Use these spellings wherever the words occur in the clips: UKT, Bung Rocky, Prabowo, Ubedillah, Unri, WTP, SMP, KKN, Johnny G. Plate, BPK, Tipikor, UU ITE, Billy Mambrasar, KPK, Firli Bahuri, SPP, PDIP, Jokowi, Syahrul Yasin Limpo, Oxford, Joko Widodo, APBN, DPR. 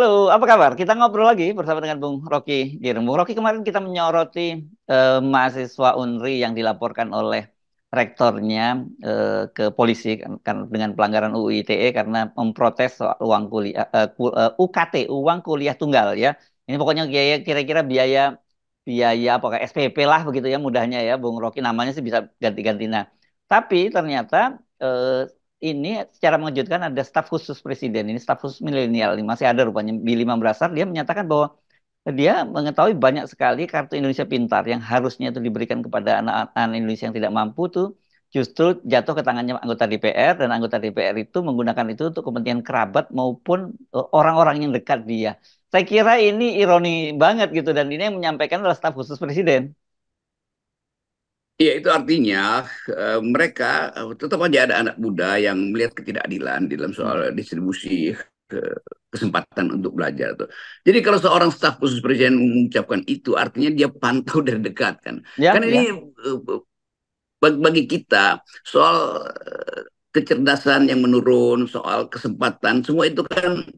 Halo, apa kabar? Kita ngobrol lagi bersama dengan Bung Rocky. Bung Rocky, kemarin kita menyoroti mahasiswa Unri yang dilaporkan oleh rektornya ke polisi dengan pelanggaran UU ITE karena memprotes soal uang kuliah UKT, uang kuliah tunggal ya. Ini pokoknya kira-kira biaya apakah SPP lah begitu ya mudahnya ya, Bung Rocky, namanya sih bisa ganti-ganti. Nah, tapi ternyata ini secara mengejutkan ada staf khusus presiden, ini staf khusus milenial, ini masih ada rupanya, Billy Mambrasar, dia menyatakan bahwa dia mengetahui banyak sekali kartu Indonesia Pintar yang harusnya itu diberikan kepada anak-anak Indonesia yang tidak mampu tuh justru jatuh ke tangannya anggota DPR, dan anggota DPR itu menggunakan itu untuk kepentingan kerabat maupun orang-orang yang dekat dia. Saya kira ini ironi banget gitu, dan ini yang menyampaikan adalah staf khusus presiden. Iya, itu artinya mereka tetap aja ada anak muda yang melihat ketidakadilan di dalam soal distribusi kesempatan untuk belajar tuh. Jadi kalau seorang staf khusus presiden mengucapkan itu, artinya dia pantau dari dekat kan. Ya, kan ini bagi kita soal kecerdasan yang menurun, soal kesempatan, semua itu kan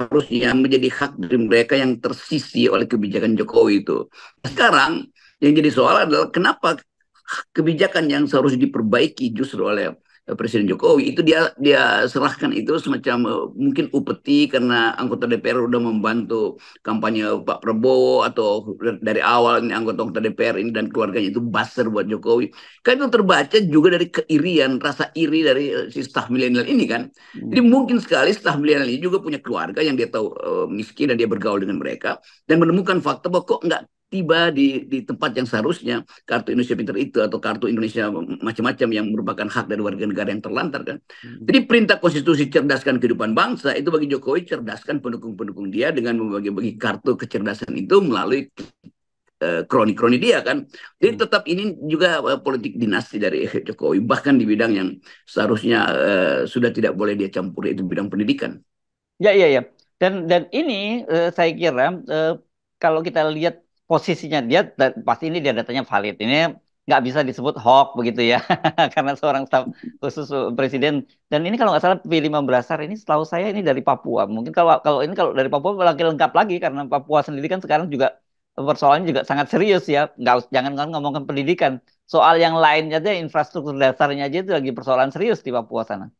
harusnya menjadi hak dari mereka yang tersisi oleh kebijakan Jokowi itu. Sekarang yang jadi soal adalah kenapa kebijakan yang seharusnya diperbaiki justru oleh Presiden Jokowi itu dia serahkan itu semacam mungkin upeti karena anggota DPR udah membantu kampanye Pak Prabowo, atau dari awal ini anggota DPR ini dan keluarganya itu buzzer buat Jokowi. Kan itu terbaca juga dari keirian, rasa iri dari si staf milenial ini kan. Jadi mungkin sekali staf milenial ini juga punya keluarga yang dia tahu miskin dan dia bergaul dengan mereka dan menemukan fakta bahwa kok nggak tiba di tempat yang seharusnya kartu Indonesia Pintar itu, atau kartu Indonesia macam-macam yang merupakan hak dari warga negara yang terlantar kan. Jadi perintah konstitusi cerdaskan kehidupan bangsa itu bagi Jokowi, cerdaskan pendukung-pendukung dia dengan membagi-bagi kartu kecerdasan itu melalui kroni-kroni dia kan. Jadi tetap ini juga politik dinasti dari Jokowi, bahkan di bidang yang seharusnya sudah tidak boleh dia campur, itu bidang pendidikan. Ya. Dan ini saya kira kalau kita lihat posisinya dia, pasti ini dia datanya valid. Ini nggak bisa disebut hoax begitu ya, karena seorang staf khusus presiden. Dan ini kalau nggak salah Billy Mambrasar ini setahu saya ini dari Papua. Mungkin kalau dari Papua lagi lengkap lagi, karena Papua sendiri kan sekarang juga persoalannya juga sangat serius ya. Jangan ngomongkan pendidikan, soal yang lainnya aja, infrastruktur dasarnya aja itu lagi persoalan serius di Papua sana.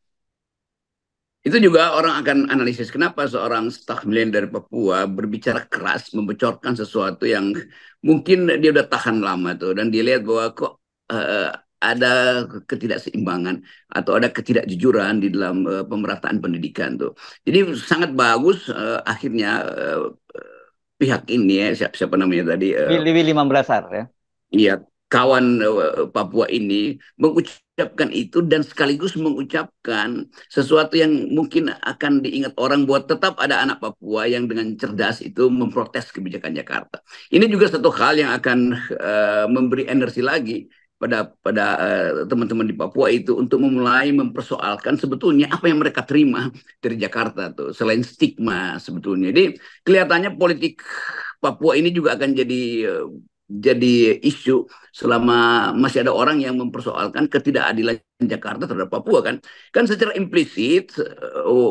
Itu juga orang akan analisis kenapa seorang staf milenial dari Papua berbicara keras, membocorkan sesuatu yang mungkin dia udah tahan lama tuh, dan dilihat bahwa kok ada ketidakseimbangan atau ada ketidakjujuran di dalam pemerataan pendidikan tuh. Jadi sangat bagus akhirnya pihak ini ya, siapa namanya tadi? Billy Mambrasar ya. Iya, kawan Papua ini mengucapkan itu, dan sekaligus mengucapkan sesuatu yang mungkin akan diingat orang buat tetap ada anak Papua yang dengan cerdas itu memprotes kebijakan Jakarta. Ini juga satu hal yang akan memberi energi lagi pada teman-teman di Papua itu untuk memulai mempersoalkan sebetulnya apa yang mereka terima dari Jakarta tuh, selain stigma sebetulnya. Jadi kelihatannya politik Papua ini juga akan jadi isu selama masih ada orang yang mempersoalkan ketidakadilan Jakarta terhadap Papua kan. Kan secara implisit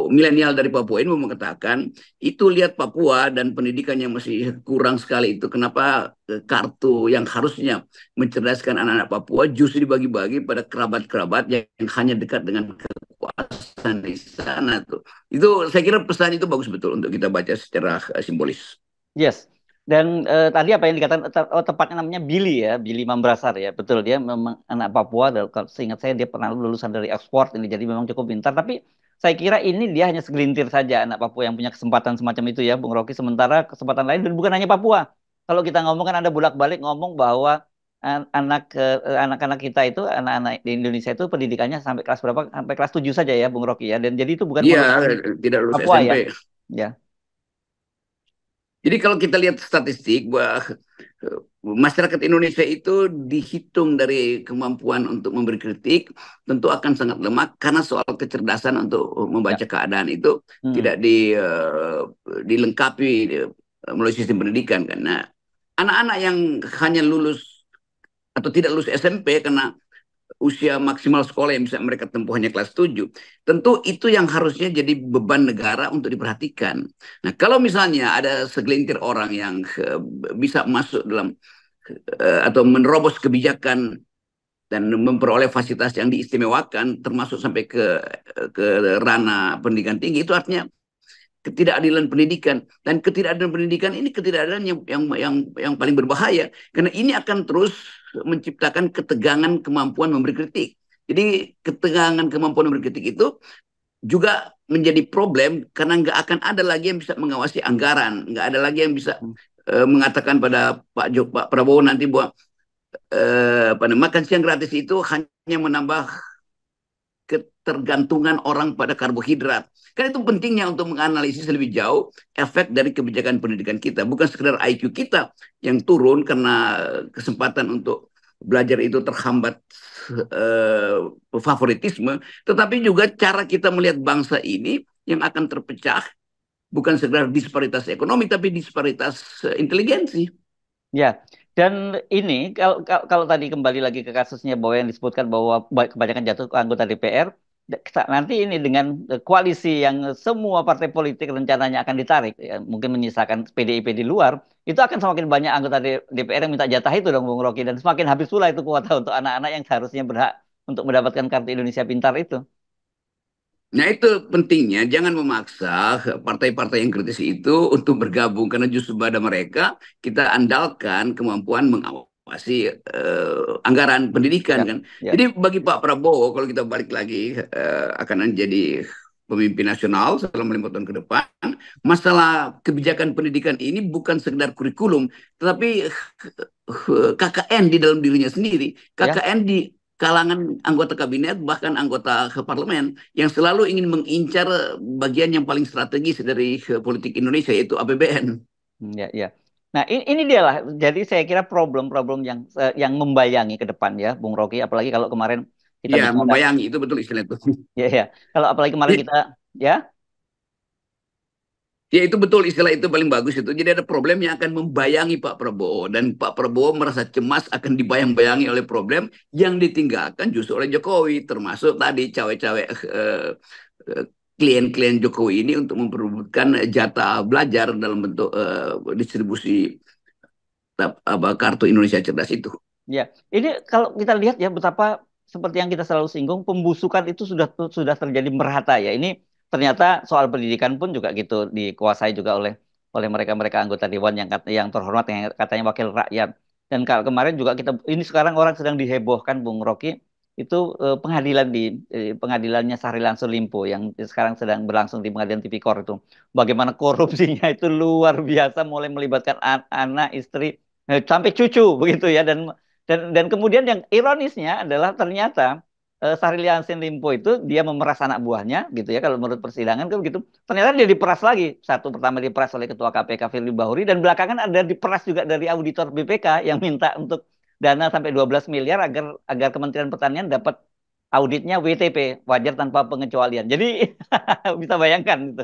milenial dari Papua ini mengatakan itu, lihat Papua dan pendidikan yang masih kurang sekali itu, kenapa kartu yang harusnya mencerdaskan anak-anak Papua justru dibagi-bagi pada kerabat-kerabat yang hanya dekat dengan kekuasaan di sana tuh. Itu saya kira pesan itu bagus betul untuk kita baca secara simbolis. Yes. Dan tadi apa yang dikatakan, tepatnya namanya Billy ya, Billy Mambrasar ya, betul, dia memang anak Papua, dan seingat saya dia pernah lulusan dari Oxford ini, jadi memang cukup pintar. Tapi saya kira ini dia hanya segelintir saja anak Papua yang punya kesempatan semacam itu ya, Bung Rocky, sementara kesempatan lain, dan bukan hanya Papua. Kalau kita ngomong kan ada bolak-balik ngomong bahwa anak-anak kita itu, anak-anak di Indonesia itu pendidikannya sampai kelas berapa? Sampai kelas 7 saja ya, Bung Rocky ya, dan jadi itu bukan tidak lulus Papua, SMP. Ya. Jadi kalau kita lihat statistik bahwa masyarakat Indonesia itu dihitung dari kemampuan untuk memberi kritik, tentu akan sangat lemah karena soal kecerdasan untuk membaca keadaan itu tidak dilengkapi melalui sistem pendidikan. Karena anak-anak yang hanya lulus atau tidak lulus SMP karena usia maksimal sekolah yang bisa mereka tempuh hanya kelas 7. Tentu itu yang harusnya jadi beban negara untuk diperhatikan. Nah, kalau misalnya ada segelintir orang yang bisa masuk dalam atau menerobos kebijakan dan memperoleh fasilitas yang diistimewakan, termasuk sampai ke ranah pendidikan tinggi, itu artinya ketidakadilan pendidikan. Dan ketidakadilan pendidikan ini ketidakadilan yang paling berbahaya, karena ini akan terus menciptakan ketegangan kemampuan memberi kritik. Jadi ketegangan kemampuan memberi kritik itu juga menjadi problem, karena nggak akan ada lagi yang bisa mengawasi anggaran, nggak ada lagi yang bisa mengatakan pada Pak Prabowo nanti buat makan siang gratis itu hanya menambah ketergantungan orang pada karbohidrat. Kan itu pentingnya untuk menganalisis lebih jauh efek dari kebijakan pendidikan kita. Bukan sekedar IQ kita yang turun karena kesempatan untuk belajar itu terhambat favoritisme, tetapi juga cara kita melihat bangsa ini yang akan terpecah, bukan sekedar disparitas ekonomi, tapi disparitas inteligensi. Ya, dan ini kalau tadi kembali lagi ke kasusnya bahwa yang disebutkan bahwa kebanyakan jatuh ke anggota DPR, nanti ini dengan koalisi yang semua partai politik rencananya akan ditarik, ya, mungkin menyisakan PDIP di luar, itu akan semakin banyak anggota DPR yang minta jatah itu dong, Bung Rocky, dan semakin habis pula itu kuota untuk anak-anak yang seharusnya berhak untuk mendapatkan kartu Indonesia Pintar itu. Nah, itu pentingnya, jangan memaksa partai-partai yang kritis itu untuk bergabung, karena justru pada mereka kita andalkan kemampuan mengawal masih anggaran pendidikan, ya, kan. Ya. Jadi bagi Pak Prabowo, kalau kita balik lagi akan menjadi pemimpin nasional selama 5 tahun ke depan, masalah kebijakan pendidikan ini bukan sekedar kurikulum, tetapi KKN di dalam dirinya sendiri, KKN ya, di kalangan anggota kabinet, bahkan anggota parlemen, yang selalu ingin mengincar bagian yang paling strategis dari politik Indonesia, yaitu APBN. Ya, ya. Nah, ini dia lah. Jadi saya kira problem-problem yang membayangi ke depan ya, Bung Rocky. Apalagi kalau kemarin kita membayangi itu betul istilah itu. Ya, ya. Kalau apalagi kemarin kita ya itu betul istilah itu paling bagus itu. Jadi ada problem yang akan membayangi Pak Prabowo, dan Pak Prabowo merasa cemas akan dibayang-bayangi oleh problem yang ditinggalkan justru oleh Jokowi, termasuk tadi cawe-cawe klien-klien Jokowi ini untuk memperebutkan jatah belajar dalam bentuk distribusi kartu Indonesia Cerdas itu. Ya, ini kalau kita lihat ya betapa seperti yang kita selalu singgung, pembusukan itu sudah terjadi merata ya. Ini ternyata soal pendidikan pun juga gitu, dikuasai juga oleh mereka-mereka anggota dewan yang terhormat yang katanya wakil rakyat. Dan kalau kemarin juga kita ini sekarang orang sedang dihebohkan, Bung Rocky, itu pengadilan pengadilannya Syahrul Yasin Limpo yang sekarang sedang berlangsung di pengadilan Tipikor itu, bagaimana korupsinya itu luar biasa, mulai melibatkan anak, istri, sampai cucu begitu ya. Dan kemudian yang ironisnya adalah ternyata Syahrul Yasin Limpo itu dia memeras anak buahnya gitu ya, kalau menurut persidangan kan begitu, ternyata dia diperas lagi. Pertama diperas oleh ketua KPK Firli Bahuri, dan belakangan ada diperas juga dari auditor BPK yang minta untuk dana sampai 12 miliar agar Kementerian Pertanian dapat auditnya WTP, wajar tanpa pengecualian. Jadi bisa bayangkan gitu.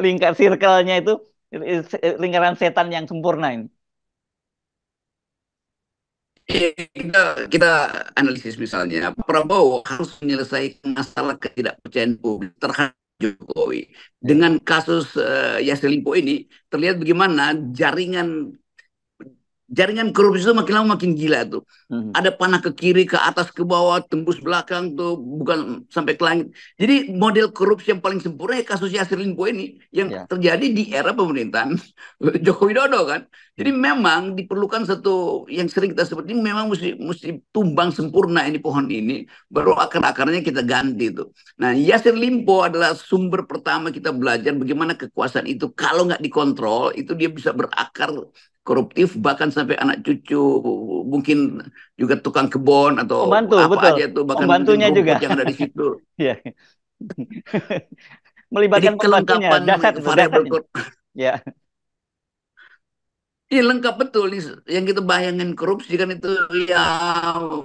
Lingkar circle-nya itu lingkaran setan yang sempurna ini. Kita analisis misalnya Prabowo harus menyelesaikan masalah ketidakpercayaan publik terhadap Jokowi. Dengan kasus Yasin Limpo ini terlihat bagaimana jaringan korupsi itu makin lama makin gila tuh. Ada panah ke kiri, ke atas, ke bawah, tembus belakang tuh, bukan sampai ke langit. Jadi model korupsi yang paling sempurna ya kasus Yasin Limpo ini yang terjadi di era pemerintahan Joko Widodo kan. Jadi memang diperlukan satu yang sering kita sebut ini, memang mesti tumbang sempurna ini pohon ini, baru akar-akarnya kita ganti tuh. Nah, Yasin Limpo adalah sumber pertama kita belajar bagaimana kekuasaan itu kalau nggak dikontrol itu dia bisa berakar koruptif, bahkan sampai anak cucu, mungkin juga tukang kebun atau pembantu, apa betul. Aja tuh, bahkan pembantunya juga yang ada di situ. Melibatkan pembantunya, dasar. Ya. Iya, lengkap betul. Yang kita bayangin korupsi kan itu ya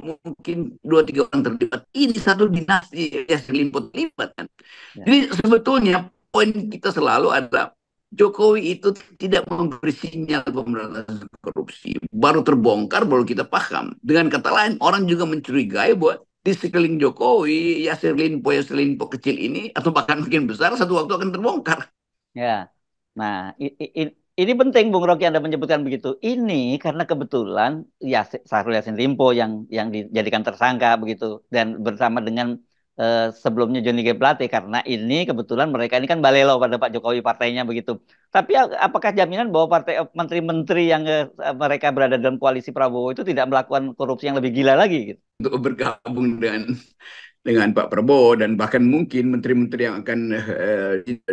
mungkin 2-3 orang terlibat. Ini satu dinasti yang terlibat kan. Ya. Jadi sebetulnya poin kita selalu ada, Jokowi itu tidak memberi sinyal pemberantasan korupsi. Baru terbongkar, baru kita paham. Dengan kata lain, orang juga mencurigai bahwa di sekeliling Jokowi, Yasin Limpo kecil ini, atau bahkan makin besar, satu waktu akan terbongkar. Ya, nah ini penting Bung Rocky Anda menyebutkan begitu. Ini karena kebetulan ya Syahrul Yasin Limpo yang dijadikan tersangka begitu, dan bersama dengan sebelumnya Johnny G. Plate, karena ini kebetulan mereka ini kan balelo pada Pak Jokowi partainya begitu. Tapi apakah jaminan bahwa partai menteri-menteri yang mereka berada dalam koalisi Prabowo itu tidak melakukan korupsi yang lebih gila lagi? Gitu? Untuk bergabung dengan Pak Prabowo, dan bahkan mungkin menteri-menteri yang akan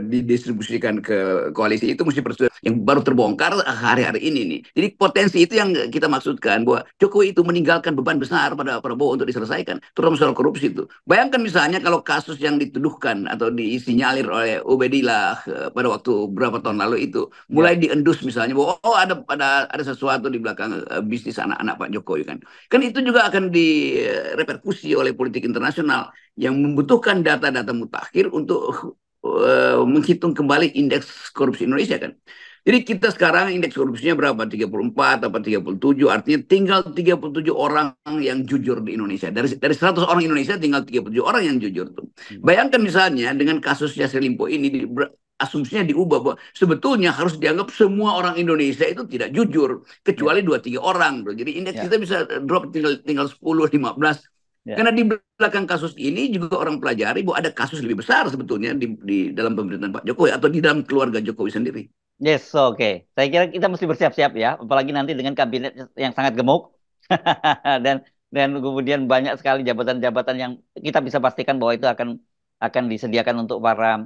didistribusikan ke koalisi itu mesti persetujuan yang baru terbongkar hari-hari ini nih. Jadi potensi itu yang kita maksudkan, bahwa Jokowi itu meninggalkan beban besar pada Prabowo untuk diselesaikan, terutama soal korupsi itu. Bayangkan misalnya kalau kasus yang dituduhkan atau disinyalir oleh Ubedillah pada waktu berapa tahun lalu itu mulai diendus misalnya bahwa oh ada sesuatu di belakang bisnis anak-anak Pak Jokowi kan. Kan itu juga akan direperkusi oleh politik internasional yang membutuhkan data-data mutakhir untuk menghitung kembali indeks korupsi Indonesia kan. Jadi kita sekarang indeks korupsinya berapa? 34 atau 37, artinya tinggal 37 orang yang jujur di Indonesia. Dari 100 orang Indonesia tinggal 37 orang yang jujur tuh. Bayangkan misalnya dengan kasus Yasin Limpo ini asumsinya diubah bahwa sebetulnya harus dianggap semua orang Indonesia itu tidak jujur kecuali 2-3 orang. Bro. Jadi indeks kita bisa drop tinggal 10-15. Yeah. Karena di belakang kasus ini juga orang pelajari bahwa ada kasus lebih besar sebetulnya di dalam pemerintahan Pak Jokowi atau di dalam keluarga Jokowi sendiri. Yes, oke. Okay. Saya kira kita mesti bersiap-siap ya, apalagi nanti dengan kabinet yang sangat gemuk dan kemudian banyak sekali jabatan-jabatan yang kita bisa pastikan bahwa itu akan disediakan untuk para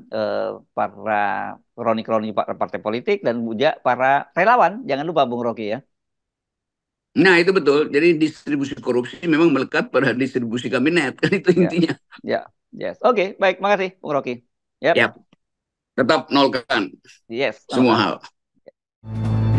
kroni-kroni partai politik dan juga para relawan. Jangan lupa Bung Rocky ya. Nah itu betul. Jadi distribusi korupsi memang melekat pada distribusi kabinet, kan itu intinya. Ya, yes. Oke, baik. Makasih, Bung Rocky. Tetap nolkan. Yes. Semua hal.